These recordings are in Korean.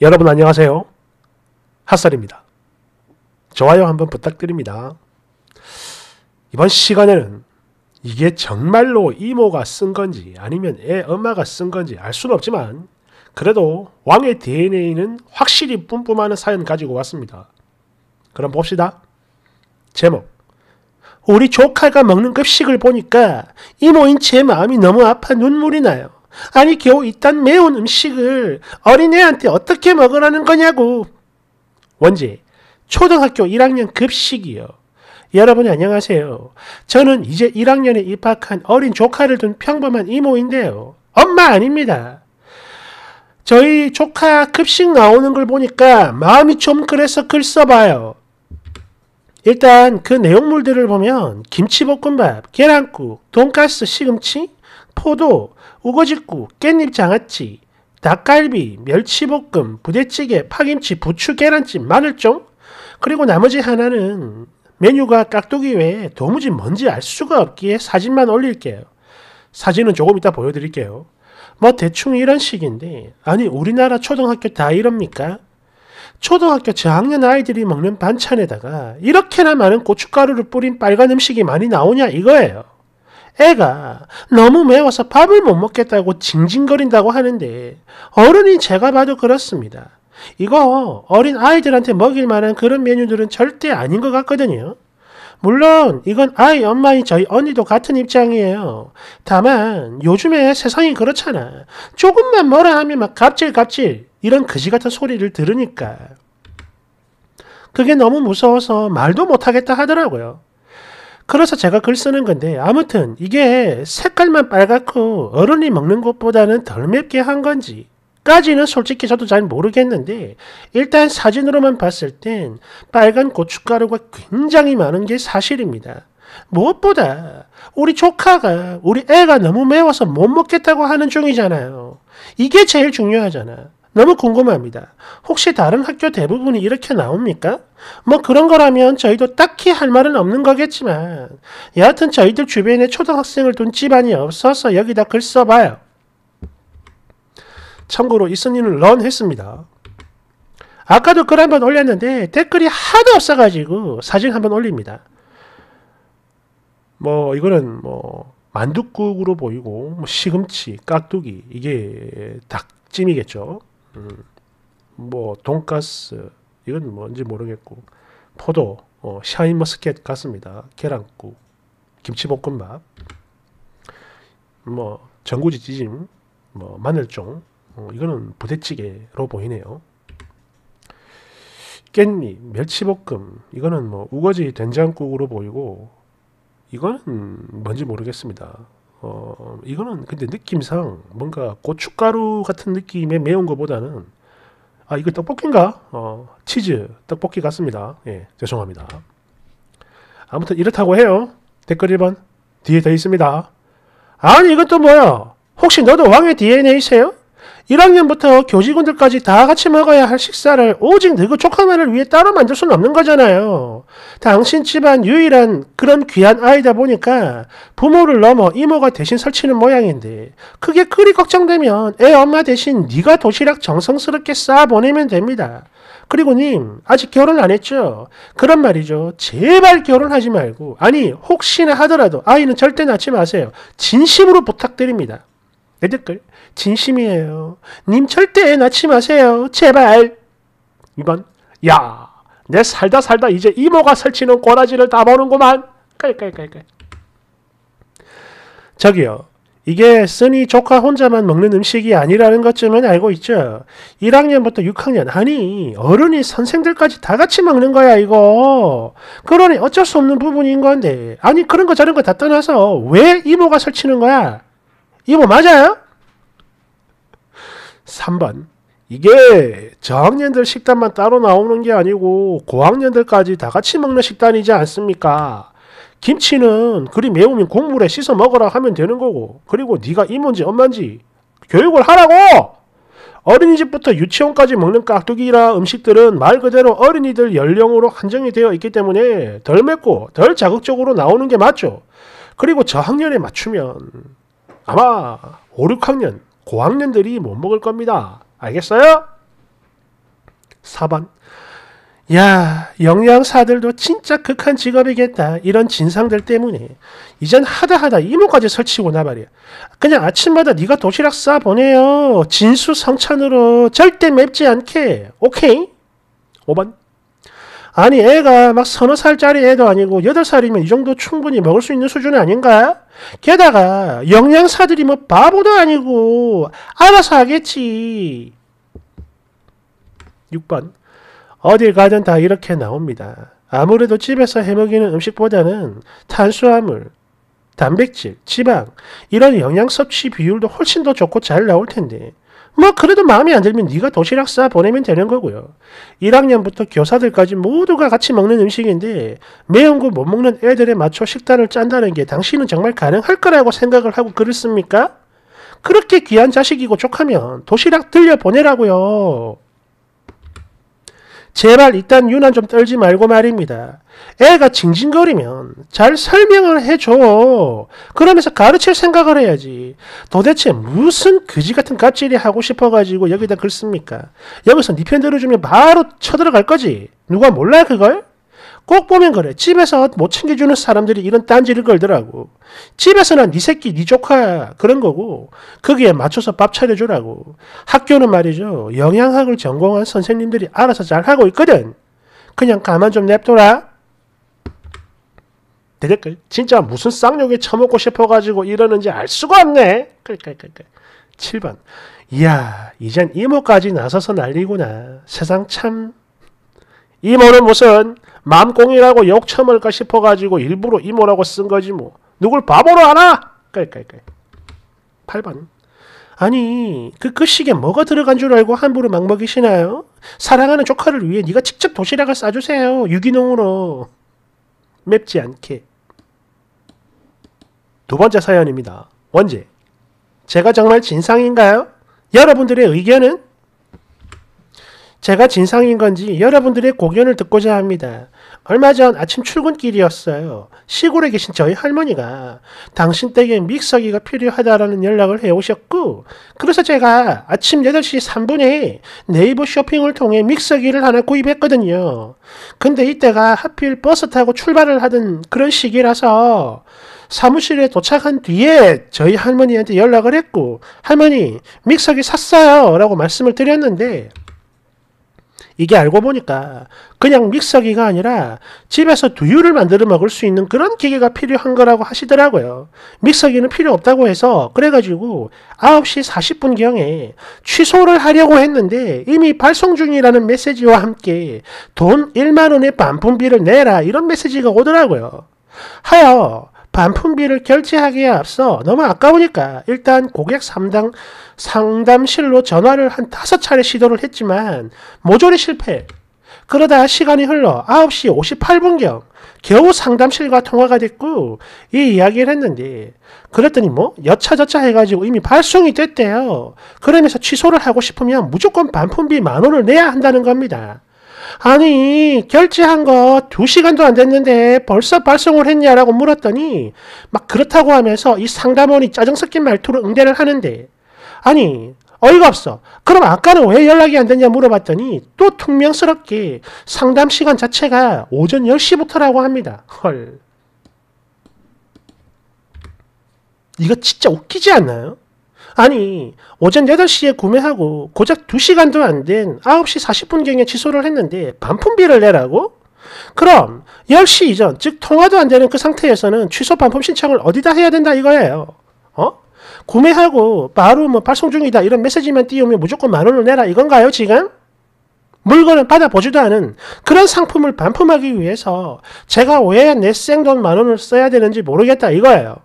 여러분 안녕하세요. 핫썰입니다. 좋아요 한번 부탁드립니다. 이번 시간에는 이게 정말로 이모가 쓴 건지 아니면 애 엄마가 쓴 건지 알 수는 없지만 그래도 왕의 DNA는 확실히 뿜뿜하는 사연 가지고 왔습니다. 그럼 봅시다. 제목. 우리 조카가 먹는 급식을 보니까 이모인 제 마음이 너무 아파 눈물이 나요. 아니 겨우 이딴 매운 음식을 어린애한테 어떻게 먹으라는 거냐고. 원제 초등학교 1학년 급식이요. 여러분 안녕하세요. 저는 이제 1학년에 입학한 어린 조카를 둔 평범한 이모인데요. 엄마 아닙니다. 저희 조카 급식 나오는 걸 보니까 마음이 좀 그래서 글 써봐요. 일단 그 내용물들을 보면 김치볶음밥, 계란국, 돈가스, 시금치, 포도, 우거지국, 깻잎 장아찌, 닭갈비, 멸치볶음, 부대찌개, 파김치, 부추, 계란찜, 마늘쫑, 그리고 나머지 하나는 메뉴가 깍두기 외에 도무지 뭔지 알 수가 없기에 사진만 올릴게요. 사진은 조금 이따 보여드릴게요. 뭐 대충 이런 식인데, 아니 우리나라 초등학교 다 이럽니까? 초등학교 저학년 아이들이 먹는 반찬에다가 이렇게나 많은 고춧가루를 뿌린 빨간 음식이 많이 나오냐 이거예요. 애가 너무 매워서 밥을 못 먹겠다고 징징거린다고 하는데 어른이 제가 봐도 그렇습니다. 이거 어린 아이들한테 먹일 만한 그런 메뉴들은 절대 아닌 것 같거든요. 물론 이건 아이 엄마인 저희 언니도 같은 입장이에요. 다만 요즘에 세상이 그렇잖아. 조금만 뭐라 하면 막 갑질갑질 이런 그지같은 소리를 들으니까 그게 너무 무서워서 말도 못하겠다 하더라고요. 그래서 제가 글 쓰는 건데, 아무튼 이게 색깔만 빨갛고 어른이 먹는 것보다는 덜 맵게 한 건지 까지는 솔직히 저도 잘 모르겠는데, 일단 사진으로만 봤을 땐 빨간 고춧가루가 굉장히 많은 게 사실입니다. 무엇보다 우리 조카가, 우리 애가 너무 매워서 못 먹겠다고 하는 중이잖아요. 이게 제일 중요하잖아. 너무 궁금합니다. 혹시 다른 학교 대부분이 이렇게 나옵니까? 뭐 그런 거라면 저희도 딱히 할 말은 없는 거겠지만, 여하튼 저희들 주변에 초등학생을 둔 집안이 없어서 여기다 글 써봐요. 참고로 이 쓴이는 런 했습니다. 아까도 글 한번 올렸는데 댓글이 하도 없어가지고 사진 한번 올립니다. 뭐 이거는 뭐 만둣국으로 보이고, 뭐 시금치, 깍두기, 이게 닭찜이겠죠. 뭐 돈가스, 이건 뭔지 모르겠고, 포도, 샤인머스켓 같습니다. 계란국, 김치볶음밥, 뭐 전구지 찌짐, 뭐 마늘쫑, 이거는 부대찌개로 보이네요. 깻잎, 멸치볶음, 이거는 뭐 우거지 된장국으로 보이고, 이거는 뭔지 모르겠습니다. 이거는 근데 느낌상 뭔가 고춧가루 같은 느낌의 매운 것보다는, 아 이거 떡볶이인가? 치즈 떡볶이 같습니다. 예, 죄송합니다. 아무튼 이렇다고 해요. 댓글 1번 뒤에 돼 있습니다. 아니 이건 또 뭐야? 혹시 너도 왕의 DNA세요? 1학년부터 교직원들까지 다 같이 먹어야 할 식사를 오직 너희 조카만을 위해 따로 만들 수는 없는 거잖아요. 당신 집안 유일한 그런 귀한 아이다 보니까 부모를 넘어 이모가 대신 설치는 모양인데, 그게 그리 걱정되면 애 엄마 대신 네가 도시락 정성스럽게 싸 보내면 됩니다. 그리고 님, 아직 결혼 안 했죠? 그런 말이죠. 제발 결혼하지 말고, 아니 혹시나 하더라도 아이는 절대 낳지 마세요. 진심으로 부탁드립니다. 내 댓글 진심이에요. 님 절대 낳지 마세요. 제발. 2번. 야, 내 살다 이제 이모가 설치는 꼬라지를 다 보는구만. 깔깔깔깔. 저기요. 이게 쓰니 조카 혼자만 먹는 음식이 아니라는 것쯤은 알고 있죠. 1학년부터 6학년, 아니 어른이 선생들까지 다 같이 먹는 거야 이거. 그러니 어쩔 수 없는 부분인 건데, 아니 그런 거 저런 거 다 떠나서 왜 이모가 설치는 거야? 이모 맞아요? 3번. 이게 저학년들 식단만 따로 나오는 게 아니고 고학년들까지 다 같이 먹는 식단이지 않습니까? 김치는 그리 매우면 국물에 씻어 먹으라 하면 되는 거고, 그리고 네가 이모인지 엄마인지 교육을 하라고! 어린이집부터 유치원까지 먹는 깍두기라 음식들은 말 그대로 어린이들 연령으로 한정이 되어 있기 때문에 덜 맵고 덜 자극적으로 나오는 게 맞죠. 그리고 저학년에 맞추면 아마 5, 6학년, 고학년들이 못 먹을 겁니다. 알겠어요? 4번. 야, 영양사들도 진짜 극한 직업이겠다. 이런 진상들 때문에 이젠 하다하다 이모까지 설치고나 말이야. 그냥 아침마다 네가 도시락 싸보내요. 진수성찬으로 절대 맵지 않게. 오케이? 5번. 아니, 애가 막 서너 살짜리 애도 아니고 8살이면 이 정도 충분히 먹을 수 있는 수준 아닌가? 게다가 영양사들이 뭐 바보도 아니고 알아서 하겠지. 6번. 어딜 가든 다 이렇게 나옵니다. 아무래도 집에서 해먹이는 음식보다는 탄수화물, 단백질, 지방 이런 영양 섭취 비율도 훨씬 더 좋고 잘 나올 텐데 뭐 그래도 마음에 안 들면 네가 도시락 싸 보내면 되는 거고요. 1학년부터 교사들까지 모두가 같이 먹는 음식인데 매운 거 못 먹는 애들에 맞춰 식단을 짠다는 게 당신은 정말 가능할 거라고 생각을 하고 그랬습니까? 그렇게 귀한 자식이고 족하면 도시락 들려보내라고요. 제발 이딴 유난 좀 떨지 말고 말입니다. 애가 징징거리면 잘 설명을 해줘. 그러면서 가르칠 생각을 해야지. 도대체 무슨 그지같은 갑질이 하고 싶어가지고 여기다 글 씁니까? 여기서 네 편 들어주면 바로 쳐들어갈 거지. 누가 몰라 그걸? 꼭 보면 그래. 집에서 못 챙겨주는 사람들이 이런 딴지를 걸더라고. 집에서는 네 새끼, 네 조카 그런 거고 거기에 맞춰서 밥 차려주라고. 학교는 말이죠. 영양학을 전공한 선생님들이 알아서 잘하고 있거든. 그냥 가만 좀 냅둬라. 대댓글. 진짜 무슨 쌍욕에 처먹고 싶어가지고 이러는지 알 수가 없네. 7번. 이야, 이젠 이모까지 나서서 난리구나. 세상 참. 이모는 무슨 맘꽁이라고 욕 처먹을까 싶어가지고 일부러 이모라고 쓴 거지 뭐. 누굴 바보로 알아? 8번. 아니, 그 끝식에 뭐가 들어간 줄 알고 함부로 막 먹이시나요? 사랑하는 조카를 위해 네가 직접 도시락을 싸주세요. 유기농으로. 맵지 않게. 2번째 사연입니다. 원제. 제가 정말 진상인가요? 여러분들의 의견은? 제가 진상인 건지 여러분들의 고견을 듣고자 합니다. 얼마 전 아침 출근길이었어요. 시골에 계신 저희 할머니가 당신 댁에 믹서기가 필요하다라는 연락을 해오셨고 그래서 제가 아침 8시 3분에 네이버 쇼핑을 통해 믹서기를 하나 구입했거든요. 근데 이때가 하필 버스 타고 출발을 하던 그런 시기라서 사무실에 도착한 뒤에 저희 할머니한테 연락을 했고 할머니 믹서기 샀어요 라고 말씀을 드렸는데 이게 알고 보니까 그냥 믹서기가 아니라 집에서 두유를 만들어 먹을 수 있는 그런 기계가 필요한 거라고 하시더라고요. 믹서기는 필요 없다고 해서 그래가지고 9시 40분경에 취소를 하려고 했는데 이미 발송 중이라는 메시지와 함께 돈 10만 원의 반품비를 내라 이런 메시지가 오더라고요. 하여 반품비를 결제하기에 앞서 너무 아까우니까 일단 고객 상담실로 전화를 한 5차례 시도를 했지만 모조리 실패. 그러다 시간이 흘러 9시 58분경 겨우 상담실과 통화가 됐고 이 이야기를 했는데 그랬더니 뭐 여차저차 해가지고 이미 발송이 됐대요. 그러면서 취소를 하고 싶으면 무조건 반품비 10,000원을 내야 한다는 겁니다. 아니 결제한 거 2시간도 안 됐는데 벌써 발송을 했냐라고 물었더니 막 그렇다고 하면서 이 상담원이 짜증 섞인 말투로 응대를 하는데 아니 어이가 없어. 그럼 아까는 왜 연락이 안 됐냐 물어봤더니 또 퉁명스럽게 상담 시간 자체가 오전 10시부터라고 합니다. 헐. 이거 진짜 웃기지 않나요? 아니 오전 8시에 구매하고 고작 2시간도 안 된 9시 40분경에 취소를 했는데 반품비를 내라고? 그럼 10시 이전 즉 통화도 안 되는 그 상태에서는 취소 반품 신청을 어디다 해야 된다 이거예요. 어? 구매하고 바로 뭐 발송 중이다 이런 메시지만 띄우면 무조건 10,000원을 내라 이건가요 지금? 물건을 받아보지도 않은 그런 상품을 반품하기 위해서 제가 왜 내 생돈 10,000원을 써야 되는지 모르겠다 이거예요.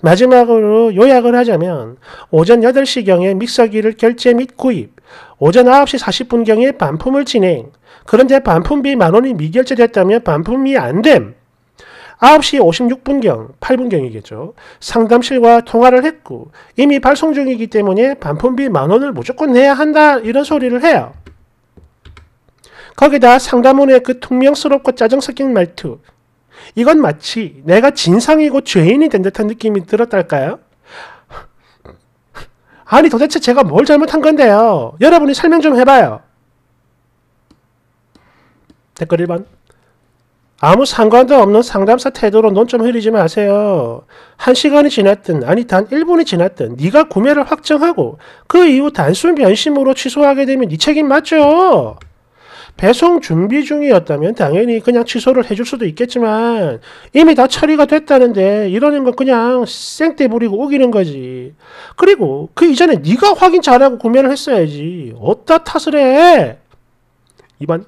마지막으로 요약을 하자면 오전 8시경에 믹서기를 결제 및 구입, 오전 9시 40분경에 반품을 진행, 그런데 반품비 10,000원이 미결제됐다면 반품이 안됨. 9시 56분경, 8분경이겠죠. 상담실과 통화를 했고 이미 발송 중이기 때문에 반품비 10,000원을 무조건 내야 한다 이런 소리를 해요. 거기다 상담원의 그 퉁명스럽고 짜증 섞인 말투. 이건 마치 내가 진상이고 죄인이 된 듯한 느낌이 들었달까요? 아니 도대체 제가 뭘 잘못한 건데요? 여러분이 설명 좀 해봐요. 댓글 1번. 아무 상관도 없는 상담사 태도로 논점 흐리지 마세요. 1시간이 지났든 아니 단 1분이 지났든 네가 구매를 확정하고 그 이후 단순 변심으로 취소하게 되면 네 책임 맞죠? 배송 준비 중이었다면 당연히 그냥 취소를 해줄 수도 있겠지만 이미 다 처리가 됐다는데 이러는 건 그냥 생떼 부리고 우기는 거지. 그리고 그 이전에 네가 확인 잘하고 구매를 했어야지. 어디다 탓을 해? 2번.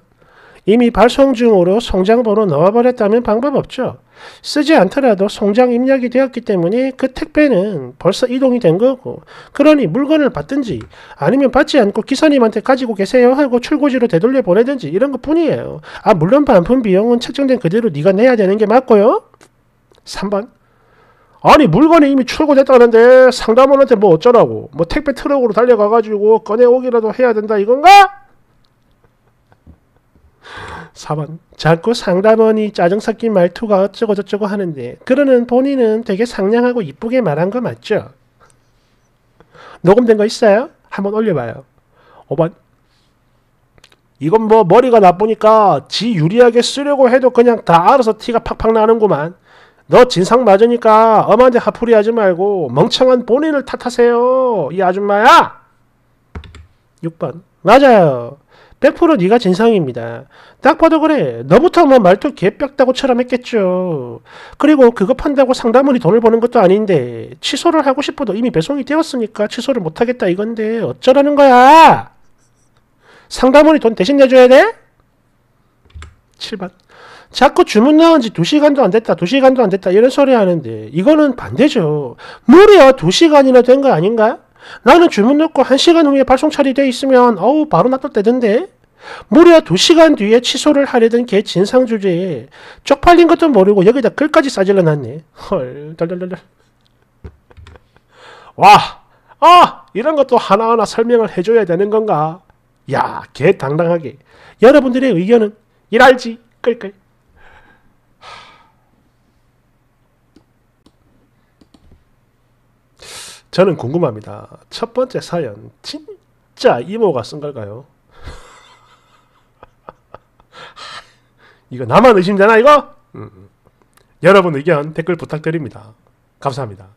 이미 발송 중으로 송장번호 넣어버렸다면 방법 없죠. 쓰지 않더라도 송장 입력이 되었기 때문에 그 택배는 벌써 이동이 된 거고, 그러니 물건을 받든지 아니면 받지 않고 기사님한테 가지고 계세요 하고 출고지로 되돌려 보내든지 이런 것 뿐이에요. 아 물론 반품 비용은 책정된 그대로 네가 내야 되는 게 맞고요. 3번. 아니 물건이 이미 출고됐다는데 상담원한테 뭐 어쩌라고, 뭐 택배 트럭으로 달려가가지고 꺼내오기라도 해야 된다 이건가? 4번. 자꾸 상담원이 짜증 섞인 말투가 어쩌고저쩌고 하는데 그러는 본인은 되게 상냥하고 이쁘게 말한 거 맞죠? 녹음된 거 있어요? 한번 올려봐요. 5번. 이건 뭐 머리가 나쁘니까 지 유리하게 쓰려고 해도 그냥 다 알아서 티가 팍팍 나는구만. 너 진상 맞으니까 엄한테 화풀이 하지 말고 멍청한 본인을 탓하세요, 이 아줌마야! 6번. 맞아요. 100% 네가 진상입니다. 딱 봐도 그래. 너부터 뭐 말투 개뼈다고처럼 했겠죠. 그리고 그거 판다고 상담원이 돈을 버는 것도 아닌데 취소를 하고 싶어도 이미 배송이 되었으니까 취소를 못하겠다 이건데 어쩌라는 거야? 상담원이 돈 대신 내줘야 돼? 7번. 자꾸 주문 나온 지 2시간도 안 됐다, 2시간도 안 됐다 이런 소리 하는데 이거는 반대죠. 무려 2시간이나 된 거 아닌가? 나는 주문 넣고 1시간 후에 발송 처리돼 있으면 어우 바로 놔뒀대던데? 무려 2시간 뒤에 취소를 하려던 개 진상 주제에 쪽팔린 것도 모르고 여기다 글까지 싸질러 놨네. 헐, 덜덜덜덜. 와, 이런 것도 하나하나 설명을 해줘야 되는 건가? 야, 개 당당하게. 여러분들의 의견은 이랄지, 끌끌. 저는 궁금합니다. 첫 번째 사연, 진짜 이모가 쓴 걸까요? 이거 나만 의심되나 이거? 여러분 의견 댓글 부탁드립니다. 감사합니다.